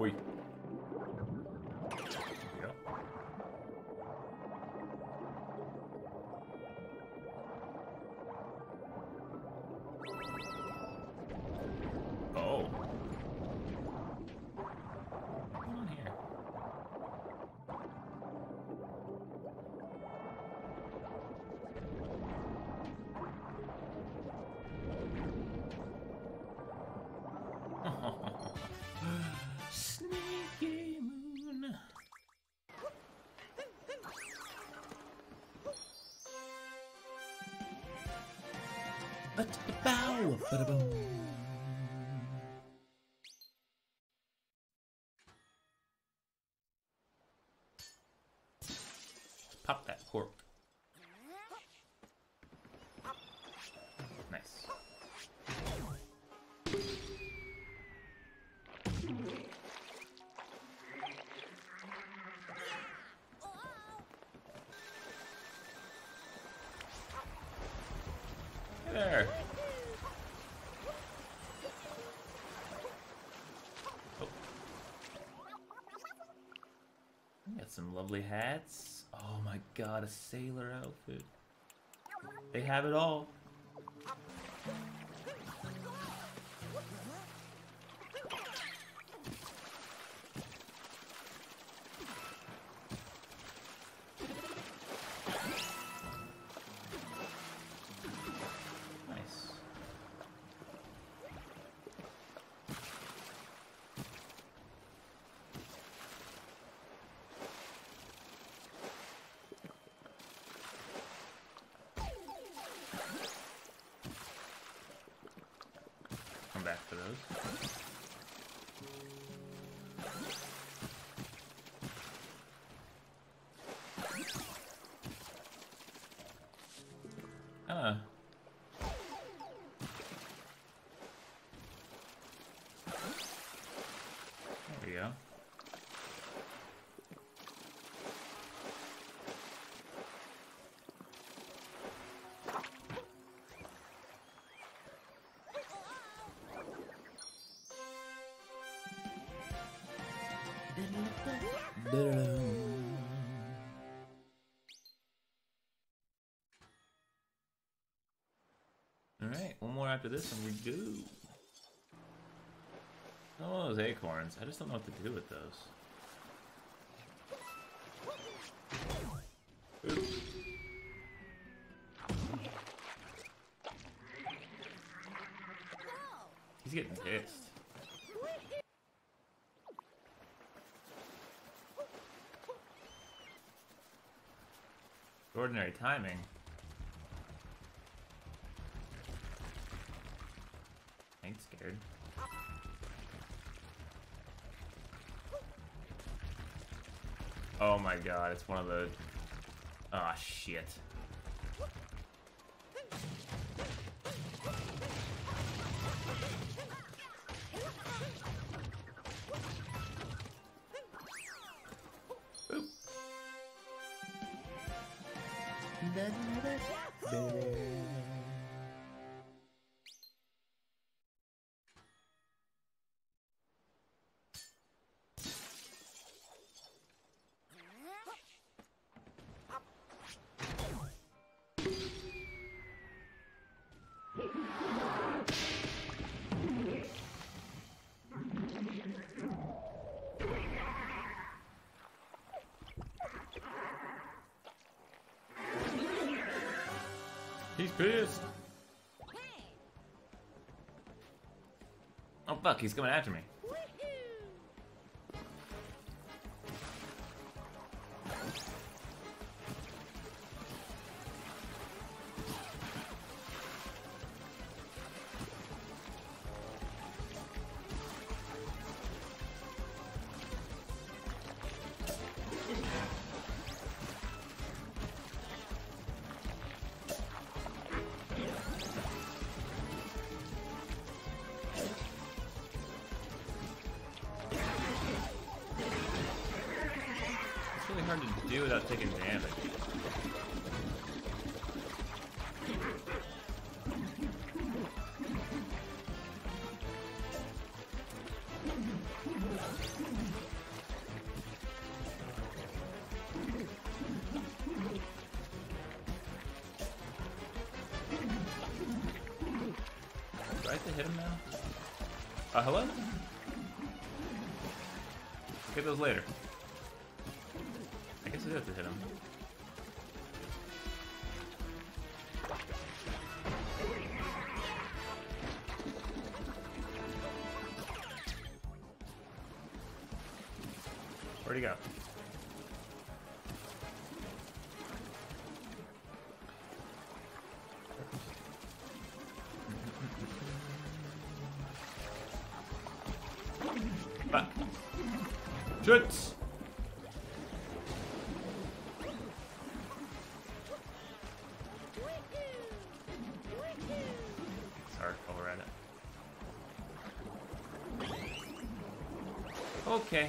Oi. Yeah. Oh. What's going on here? Sneaky moon. But the bow. Ba-da-boom. Let's pop that cork. Nice. There. Oh. We got some lovely hats. Oh my god, a sailor outfit. They have it all. Back for those. There we go. Alright, one more after this and we do. Not one of those acorns. I just don't know what to do with those. Oops. He's getting pissed. Ordinary timing. I ain't scared. Oh my god, it's one of the... Ah, oh, shit. He's pissed. Oh fuck, he's coming after me. Hard to do without taking damage. hit him now? Hello? I'll get those later. I guess I do have to hit him. Where'd he go? Shoots! Sorry, while we're at it. Okay.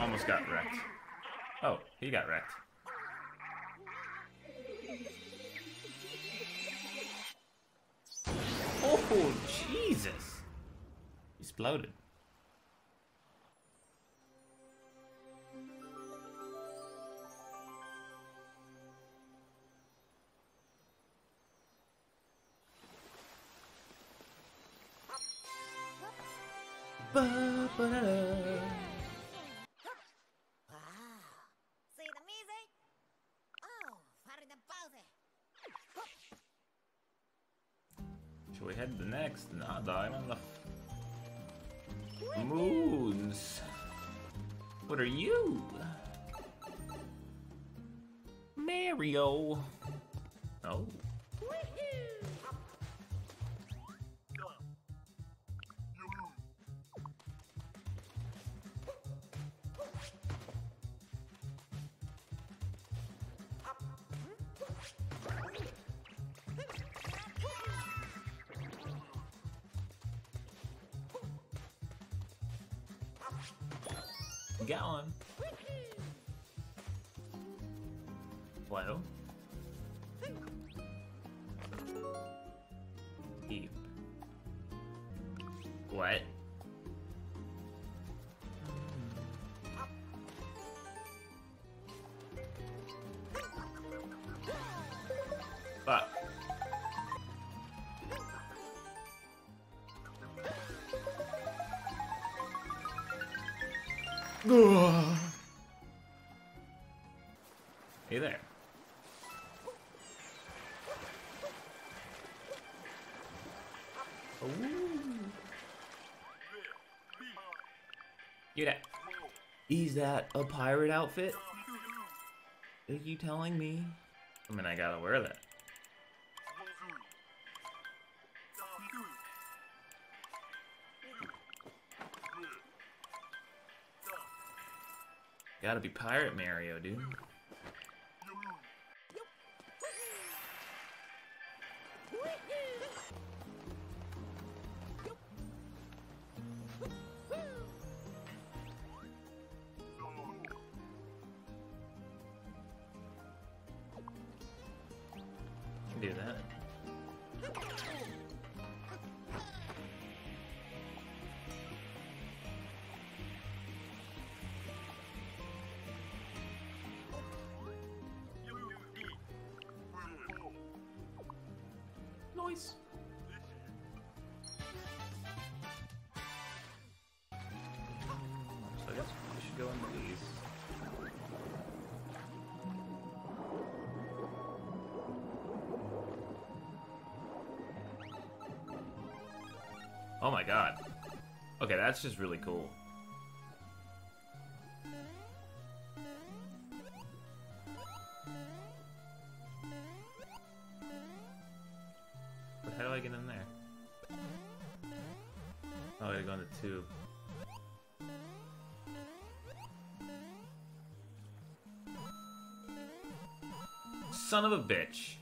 Almost got wrecked. Oh, he got wrecked. Oh, Jesus! He exploded. Ba-ba-da-da. Should we head to the next? Nah, I'm on the moons. What are you? Mario. Oh. Got one. Hello? Heap. What? Fuck. Hey there. Ooh. You that? Is that a pirate outfit? Are you telling me? I mean, I gotta wear that. Gotta be Pirate Mario, dude. Can do that. Noise. So I guess we should go into these. Oh my god. Okay, that's just really cool. How do I get in there? Oh, I gotta go in the tube. Son of a bitch!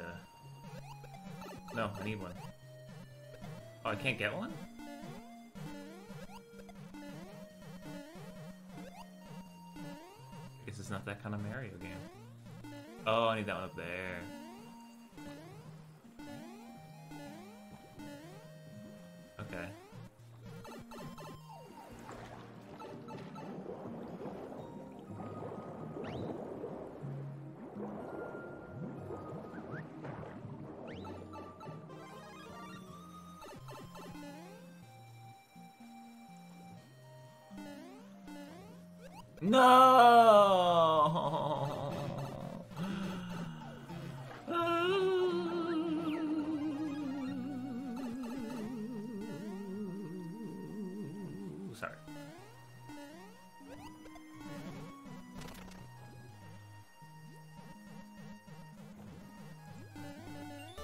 a... No, I need one. Oh, I can't get one? I guess it's not that kind of Mario game. Oh, I need that one up there. Okay. No. Sorry.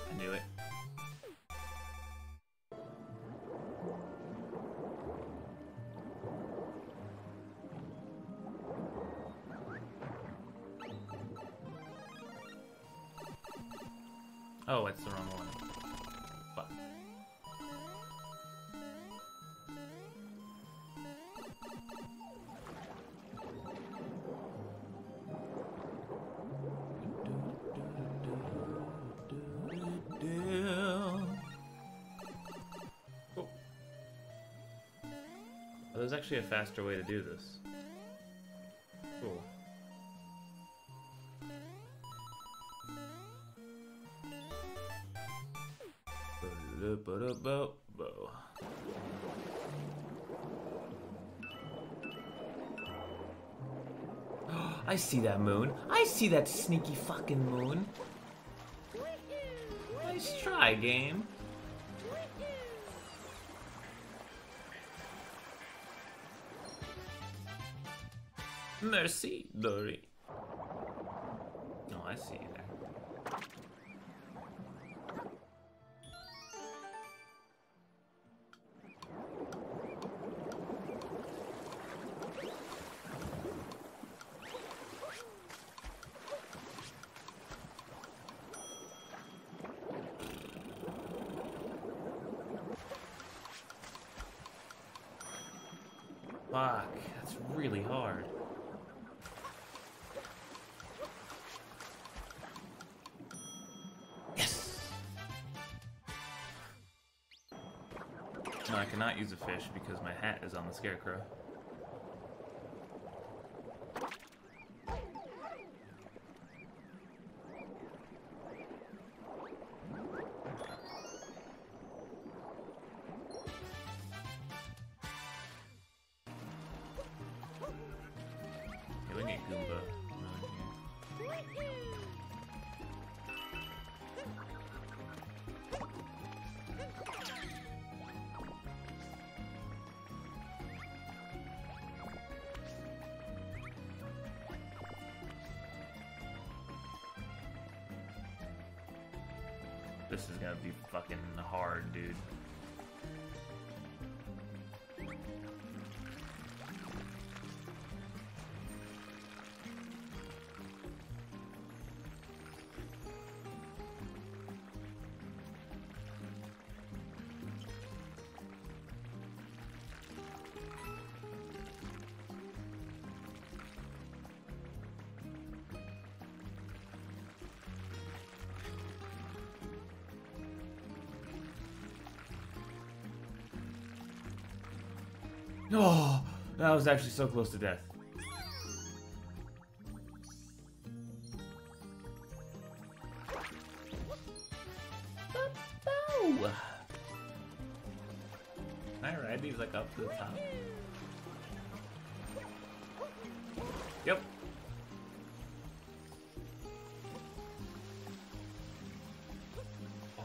I knew it. Oh, it's the wrong one. Fuck. Oh. Oh, there's actually a faster way to do this. Cool. I see that moon. I see that sneaky fucking moon. Nice try, game. Merci, Dory. Oh, I see you there. Fuck, that's really hard. Yes! No, I cannot use a fish because my hat is on the scarecrow. This is gonna be fucking hard, dude. Oh, that was actually so close to death. Can I ride these like up to the top? Yep. Oh,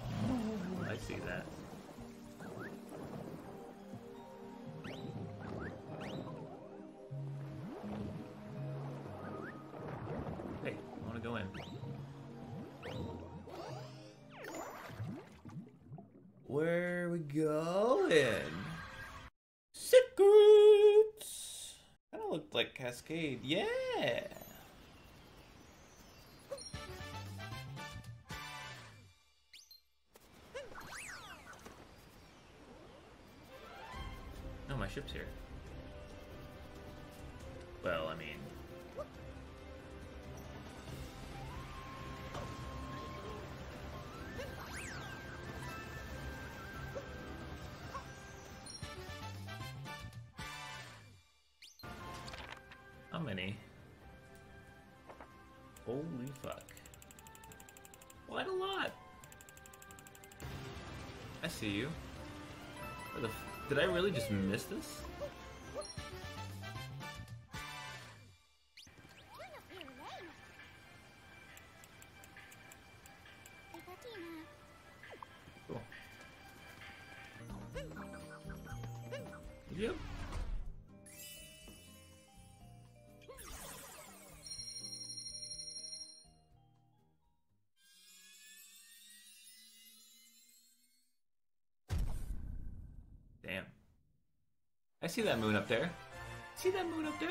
I see that. Where are we going? Secrets! Kinda looked like Cascade, yeah! ships here. Well, I mean... how many? Holy fuck. Quite a lot! I see you. Where the f— did I really just miss this? Cool. Yep. Damn. I see that moon up there. See that moon up there?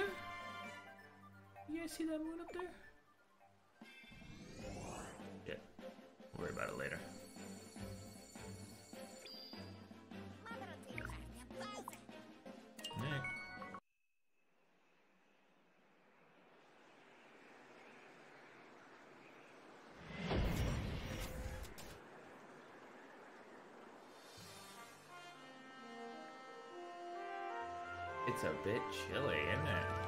You guys see that moon up there? Yeah. We'll worry about it later. Alright. It's a bit chilly, isn't it?